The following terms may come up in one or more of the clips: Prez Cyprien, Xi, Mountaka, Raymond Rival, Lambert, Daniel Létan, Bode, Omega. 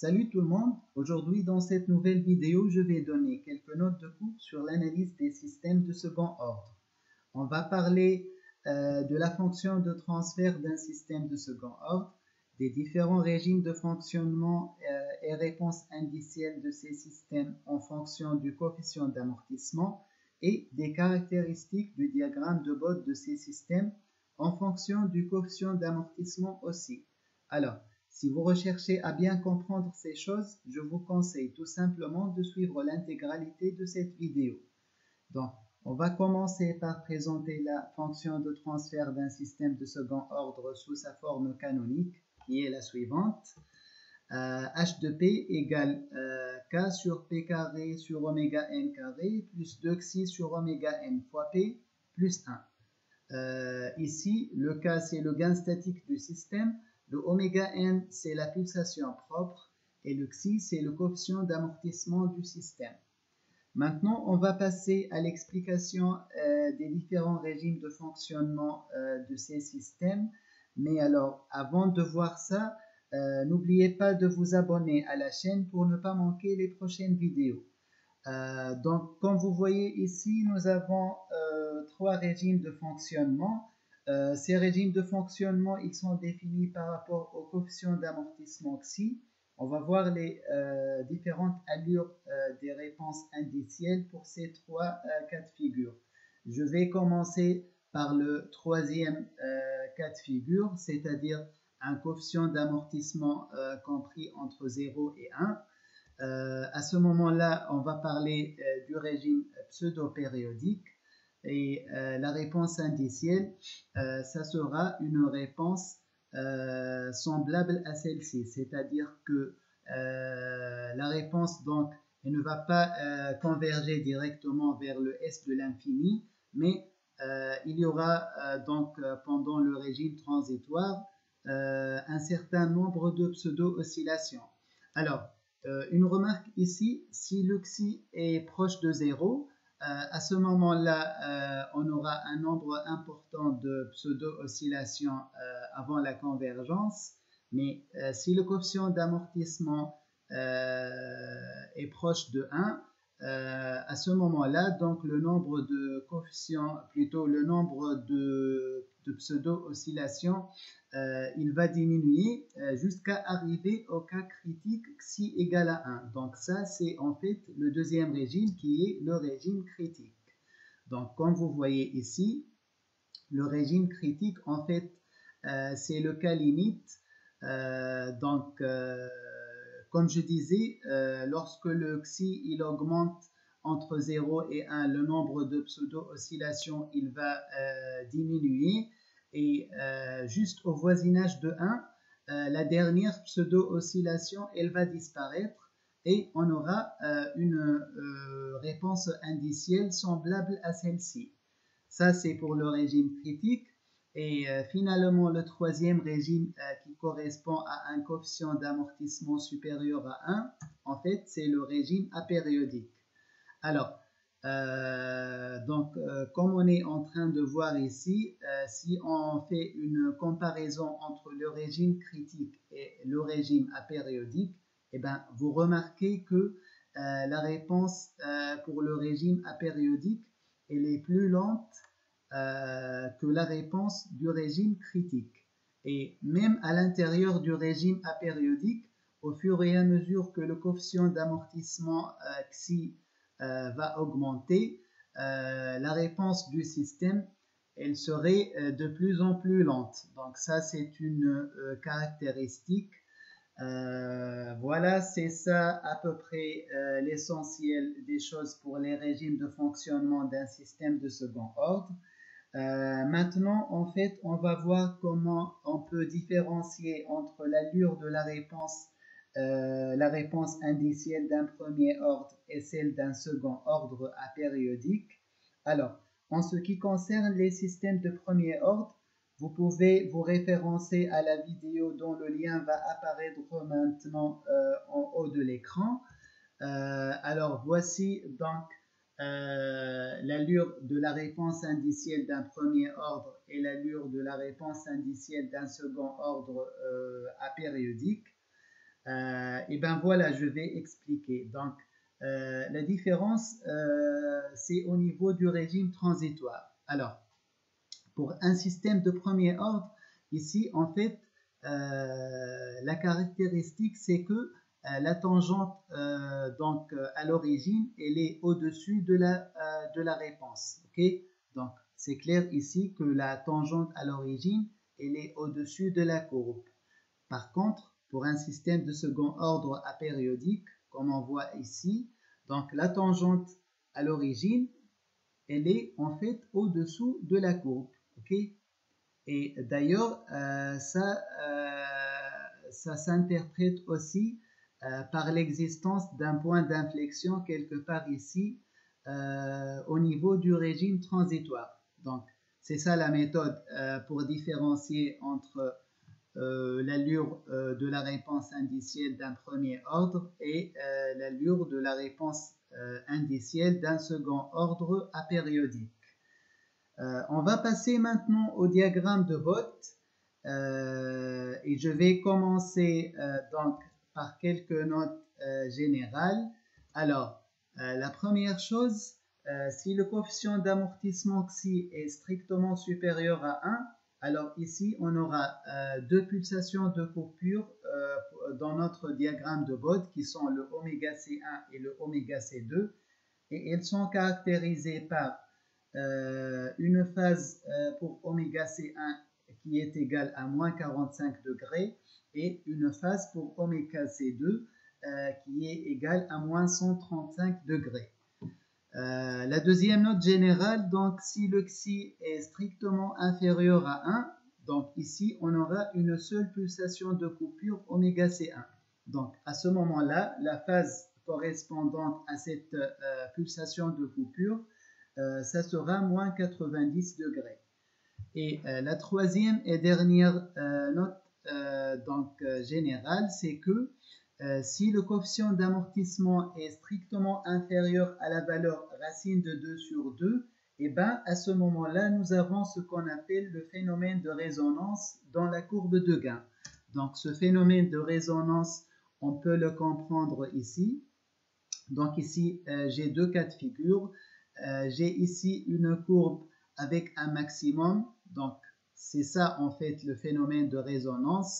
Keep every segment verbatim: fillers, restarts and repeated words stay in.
Salut tout le monde, aujourd'hui dans cette nouvelle vidéo je vais donner quelques notes de coupe sur l'analyse des systèmes de second ordre. On va parler euh, de la fonction de transfert d'un système de second ordre, des différents régimes de fonctionnement euh, et réponses indicielles de ces systèmes en fonction du coefficient d'amortissement et des caractéristiques du diagramme de Bode de ces systèmes en fonction du coefficient d'amortissement aussi. Alors, si vous recherchez à bien comprendre ces choses, je vous conseille tout simplement de suivre l'intégralité de cette vidéo. Donc, on va commencer par présenter la fonction de transfert d'un système de second ordre sous sa forme canonique, qui est la suivante. Euh, H de P égale euh, K sur P carré sur oméga N carré plus deux Xi sur oméga N fois P plus un. Euh, ici, le K, c'est le gain statique du système. Le oméga N, c'est la pulsation propre et le Xi, c'est le coefficient d'amortissement du système. Maintenant, on va passer à l'explication euh, des différents régimes de fonctionnement euh, de ces systèmes. Mais alors, avant de voir ça, euh, n'oubliez pas de vous abonner à la chaîne pour ne pas manquer les prochaines vidéos. Euh, donc, comme vous voyez ici, nous avons euh, trois régimes de fonctionnement. Euh, ces régimes de fonctionnement, ils sont définis par rapport au coefficient d'amortissement Xi. On va voir les euh, différentes allures euh, des réponses indicielles pour ces trois euh, cas de figure. Je vais commencer par le troisième euh, cas de figure, c'est-à-dire un coefficient d'amortissement euh, compris entre zéro et un. Euh, à ce moment-là, on va parler euh, du régime pseudo-périodique. Et euh, la réponse indicielle, euh, ça sera une réponse euh, semblable à celle-ci. C'est-à-dire que euh, la réponse, donc, elle ne va pas euh, converger directement vers le S de l'infini, mais euh, il y aura euh, donc euh, pendant le régime transitoire euh, un certain nombre de pseudo-oscillations. Alors, euh, une remarque ici, si le Xi est proche de zéro, Euh, à ce moment-là, euh, on aura un nombre important de pseudo-oscillations euh, avant la convergence, mais euh, si le coefficient d'amortissement euh, est proche de un, euh, à ce moment-là, donc le nombre de coefficients, plutôt le nombre de, de pseudo-oscillations, euh, il va diminuer euh, jusqu'à arriver au cas critique Xi égale à un. Donc ça, c'est en fait le deuxième régime qui est le régime critique. Donc comme vous voyez ici, le régime critique, en fait, euh, c'est le cas limite. Euh, donc, euh, comme je disais, euh, lorsque le Xi, il augmente entre zéro et un, le nombre de pseudo-oscillations, il va euh, diminuer. Et euh, juste au voisinage de un, euh, la dernière pseudo-oscillation, elle va disparaître et on aura euh, une euh, réponse indicielle semblable à celle-ci. Ça, c'est pour le régime critique. Et euh, finalement, le troisième régime euh, qui correspond à un coefficient d'amortissement supérieur à un, en fait, c'est le régime apériodique. Alors, Euh, donc, euh, comme on est en train de voir ici, euh, si on fait une comparaison entre le régime critique et le régime apériodique, eh ben, vous remarquez que euh, la réponse euh, pour le régime apériodique, elle est plus lente euh, que la réponse du régime critique. Et même à l'intérieur du régime apériodique, au fur et à mesure que le coefficient d'amortissement euh, Xi Euh, va augmenter, euh, la réponse du système, elle serait euh, de plus en plus lente. Donc ça, c'est une euh, caractéristique. Euh, voilà, c'est ça à peu près euh, l'essentiel des choses pour les régimes de fonctionnement d'un système de second ordre. Euh, maintenant, en fait, on va voir comment on peut différencier entre l'allure de la réponse Euh, la réponse indicielle d'un premier ordre et celle d'un second ordre apériodique. Alors, en ce qui concerne les systèmes de premier ordre, vous pouvez vous référencer à la vidéo dont le lien va apparaître maintenant euh, en haut de l'écran. Euh, alors, voici donc euh, l'allure de la réponse indicielle d'un premier ordre et l'allure de la réponse indicielle d'un second ordre euh, apériodique. Euh, et bien voilà, je vais expliquer. Donc, euh, la différence, euh, c'est au niveau du régime transitoire. Alors, pour un système de premier ordre, ici, en fait, euh, la caractéristique, c'est que euh, la tangente, euh, donc, euh, à l'origine, elle est au-dessus de la, euh, de la réponse. OK? Donc, c'est clair ici que la tangente à l'origine, elle est au-dessus de la courbe. Par contre, pour un système de second ordre apériodique, comme on voit ici, donc la tangente à l'origine, elle est en fait au-dessous de la courbe. OK? Et d'ailleurs, euh, ça, euh, ça s'interprète aussi euh, par l'existence d'un point d'inflexion quelque part ici, euh, au niveau du régime transitoire. Donc, c'est ça la méthode euh, pour différencier entre Euh, l'allure euh, de la réponse indicielle d'un premier ordre et euh, l'allure de la réponse euh, indicielle d'un second ordre apériodique. Euh, on va passer maintenant au diagramme de Bode euh, et je vais commencer euh, donc par quelques notes euh, générales. Alors, euh, la première chose, euh, si le coefficient d'amortissement Xi est strictement supérieur à un, alors ici, on aura euh, deux pulsations de coupure euh, dans notre diagramme de Bode qui sont le oméga C un et le oméga C deux. Et elles sont caractérisées par euh, une phase euh, pour oméga C un qui est égale à moins quarante-cinq degrés et une phase pour oméga C deux euh, qui est égale à moins cent trente-cinq degrés. Euh, la deuxième note générale, donc si le Xi est strictement inférieur à un, donc ici on aura une seule pulsation de coupure oméga C un. Donc à ce moment-là, la phase correspondante à cette euh, pulsation de coupure, euh, ça sera moins quatre-vingt-dix degrés. Et euh, la troisième et dernière euh, note euh, donc, euh, générale, c'est que Euh, si le coefficient d'amortissement est strictement inférieur à la valeur racine de deux sur deux, eh ben, à ce moment-là, nous avons ce qu'on appelle le phénomène de résonance dans la courbe de gain. Donc, ce phénomène de résonance, on peut le comprendre ici. Donc, ici, euh, j'ai deux cas de figure. Euh, j'ai ici une courbe avec un maximum. Donc, c'est ça, en fait, le phénomène de résonance.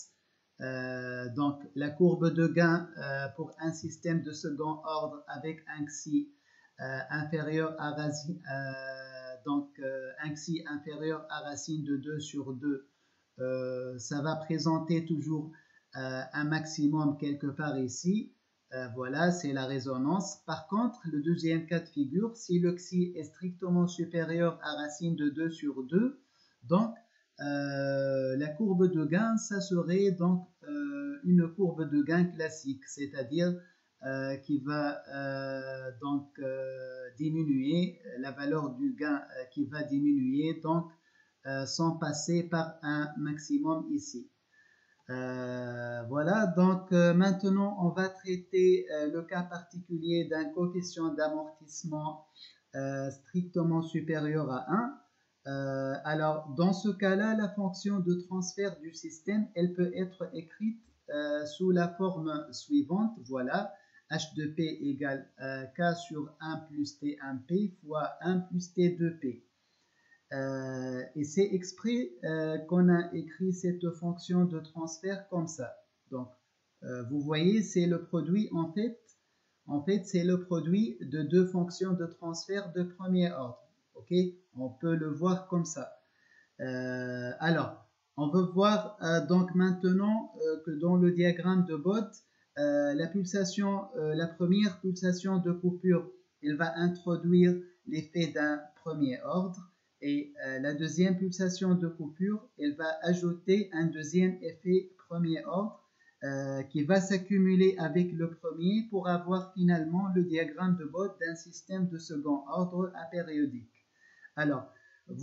Euh, donc la courbe de gain euh, pour un système de second ordre avec un xi euh, inférieur à racine euh, donc euh, un xi inférieur à racine de deux sur deux, euh, ça va présenter toujours euh, un maximum quelque part ici. Euh, voilà, c'est la résonance. Par contre, le deuxième cas de figure, si le xi est strictement supérieur à racine de deux sur deux, donc Euh, la courbe de gain, ça serait donc euh, une courbe de gain classique, c'est-à-dire euh, qui va euh, donc euh, diminuer, la valeur du gain euh, qui va diminuer, donc euh, sans passer par un maximum ici. Euh, voilà, donc euh, maintenant on va traiter euh, le cas particulier d'un coefficient d'amortissement euh, strictement supérieur à un. Euh, alors, dans ce cas-là, la fonction de transfert du système, elle peut être écrite euh, sous la forme suivante. Voilà, h de p égale euh, k sur un plus t un p fois un plus t deux p. Euh, et c'est exprès euh, qu'on a écrit cette fonction de transfert comme ça. Donc, euh, vous voyez, c'est le produit, en fait, en fait c'est le produit de deux fonctions de transfert de premier ordre. OK, on peut le voir comme ça. Euh, alors, on veut voir euh, donc maintenant euh, que dans le diagramme de Bode, euh, la pulsation, euh, la première pulsation de coupure, elle va introduire l'effet d'un premier ordre, et euh, la deuxième pulsation de coupure, elle va ajouter un deuxième effet premier ordre euh, qui va s'accumuler avec le premier pour avoir finalement le diagramme de Bode d'un système de second ordre apériodique. Alors,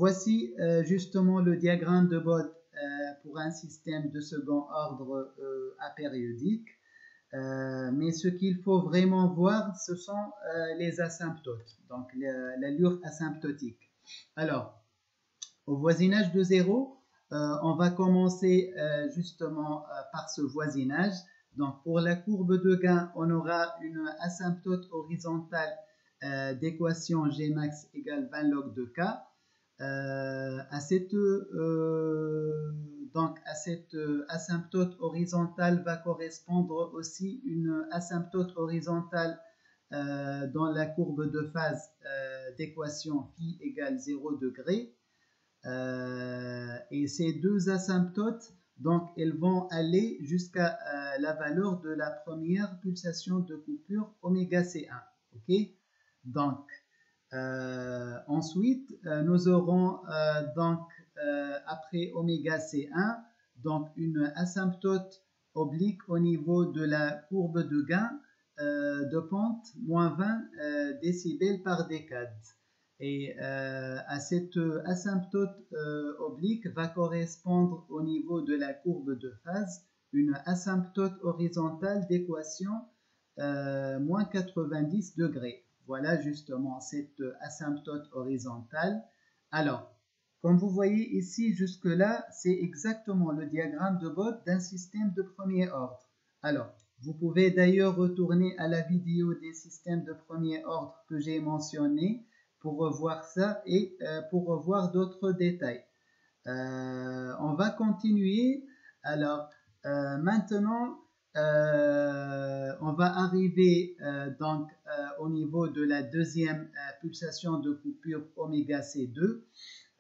voici euh, justement le diagramme de Bode euh, pour un système de second ordre euh, apériodique. Euh, mais ce qu'il faut vraiment voir, ce sont euh, les asymptotes, donc l'allure asymptotique. Alors, au voisinage de zéro, euh, on va commencer euh, justement euh, par ce voisinage. Donc pour la courbe de gain, on aura une asymptote horizontale euh, d'équation G max égale vingt log de K. Euh, à cette, euh, donc à cette asymptote horizontale va correspondre aussi une asymptote horizontale euh, dans la courbe de phase euh, d'équation phi égale zéro degré. Euh, et ces deux asymptotes, donc elles vont aller jusqu'à euh, la valeur de la première pulsation de coupure oméga C un. Ok, donc euh, ensuite euh, nous aurons euh, donc euh, après oméga C un donc une asymptote oblique au niveau de la courbe de gain euh, de pente moins vingt euh, décibels par décade. Et euh, à cette asymptote euh, oblique va correspondre au niveau de la courbe de phase une asymptote horizontale d'équation euh, moins quatre-vingt-dix degrés. Voilà justement cette asymptote horizontale. Alors, comme vous voyez ici, jusque-là, c'est exactement le diagramme de Bode d'un système de premier ordre. Alors, vous pouvez d'ailleurs retourner à la vidéo des systèmes de premier ordre que j'ai mentionnée pour revoir ça et euh, pour revoir d'autres détails. Euh, on va continuer. Alors euh, maintenant, euh, on va arriver euh, donc euh, au niveau de la deuxième euh, pulsation de coupure oméga C deux.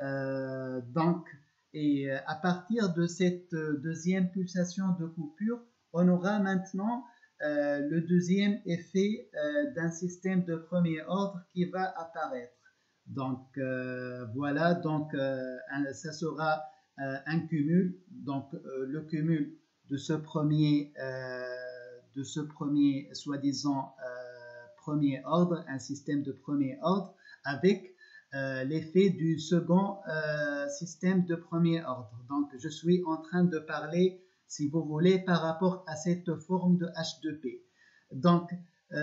Euh, donc, et euh, à partir de cette euh, deuxième pulsation de coupure, on aura maintenant Euh, le deuxième effet euh, d'un système de premier ordre qui va apparaître. Donc euh, voilà, donc euh, un, ça sera euh, un cumul, donc euh, le cumul de ce premier, euh, de ce premier soi-disant euh, premier ordre, un système de premier ordre, avec euh, l'effet du second euh, système de premier ordre. Donc je suis en train de parler, si vous voulez, par rapport à cette forme de H deux P. Donc, euh,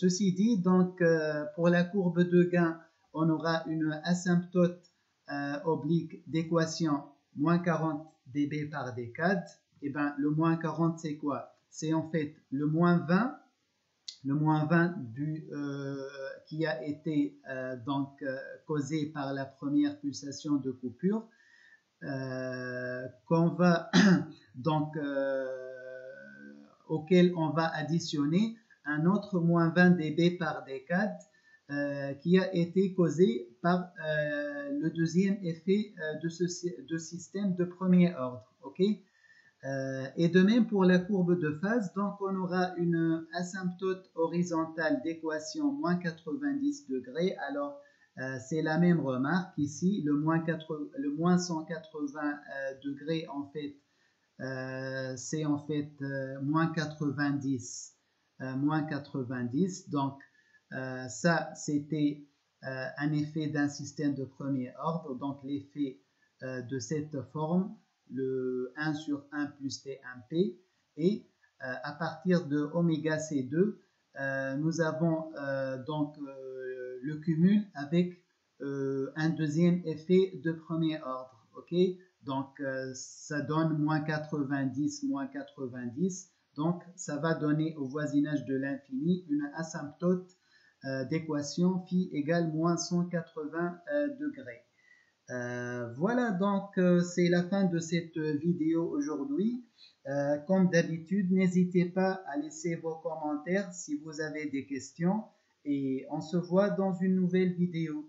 ceci dit, donc, euh, pour la courbe de gain, on aura une asymptote euh, oblique d'équation moins quarante dB par décade. Et bien, le moins quarante, c'est quoi? C'est en fait le moins vingt, le moins vingt du, euh, qui a été euh, donc, euh, causé par la première pulsation de coupure. Euh, qu'on va donc euh, auquel on va additionner un autre moins vingt dB par décade euh, qui a été causé par euh, le deuxième effet euh, de ce de système de premier ordre. Ok, euh, et de même pour la courbe de phase, donc on aura une asymptote horizontale d'équation moins quatre-vingt-dix degrés. Alors Euh, c'est la même remarque ici, le moins, quatre, le moins cent quatre-vingts euh, degrés, en fait, euh, c'est en fait euh, moins quatre-vingt-dix, euh, moins quatre-vingt-dix, donc euh, ça c'était euh, un effet d'un système de premier ordre, donc l'effet euh, de cette forme, le un sur un plus T un P, et euh, à partir de oméga C deux, euh, nous avons euh, donc euh, le cumul avec euh, un deuxième effet de premier ordre. Ok, donc euh, ça donne moins quatre-vingt-dix, moins quatre-vingt-dix, donc ça va donner au voisinage de l'infini une asymptote euh, d'équation phi égale moins cent quatre-vingts euh, degrés. Euh, voilà, donc euh, c'est la fin de cette vidéo aujourd'hui. Euh, comme d'habitude, n'hésitez pas à laisser vos commentaires si vous avez des questions. Et on se voit dans une nouvelle vidéo.